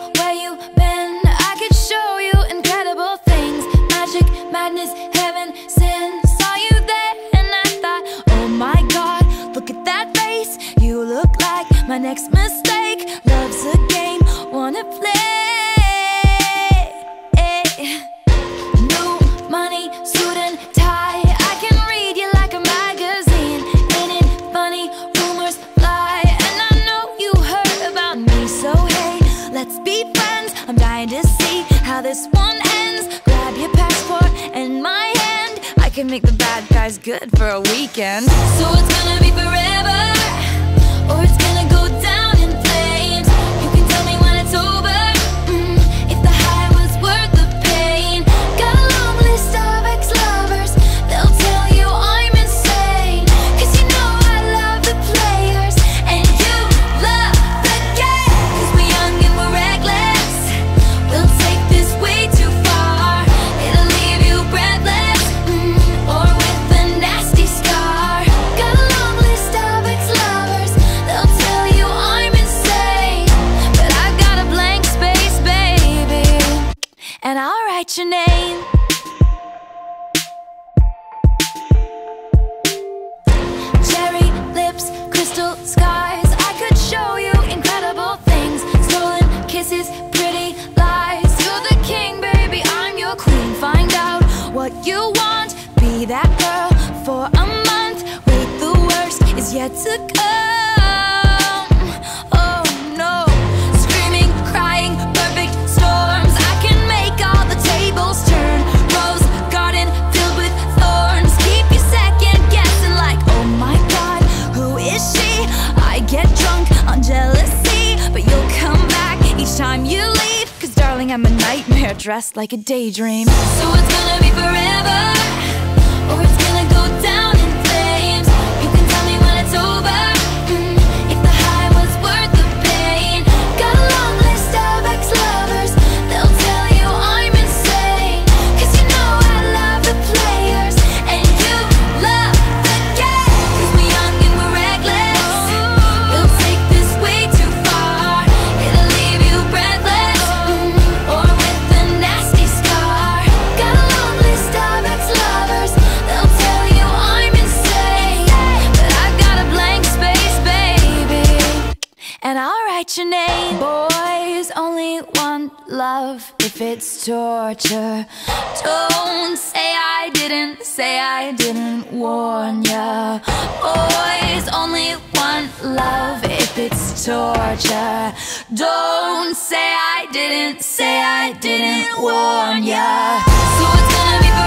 you where you been. I could show you incredible things, magic, madness, heaven, sin. Saw you there and I thought, oh my God, look at that face. You look like my next mistake. Love's a game, wanna play. New money, suit and tie. I can read you like a magazine. Ain't it funny? Rumors fly, and I know you heard about me. So hey, let's be friends. I'm dying to see how this one ends. Grab your passport and my hand. I can make the bad guys good for a weekend. So it's gonna be forever, or it's gonna go down. Your name, cherry lips, crystal skies. I could show you incredible things, stolen kisses, pretty lies. You're the king, baby, I'm your queen. Find out what you want, be that girl for a month. Wait, the worst is yet to come. Oh no, screaming, crying, perfect storm. Turn rose garden filled with thorns. Keep you second guessing like, oh my God, who is she? I get drunk on jealousy, but you'll come back each time you leave. Cause darling, I'm a nightmare dressed like a daydream. So it's gonna be forever, or it's gonna go down in flames. You can tell me when it's over. Your name. Boys only want love if it's torture. Don't say I didn't, warn ya. Boys only want love if it's torture. Don't say I didn't, warn ya. So it's gonna be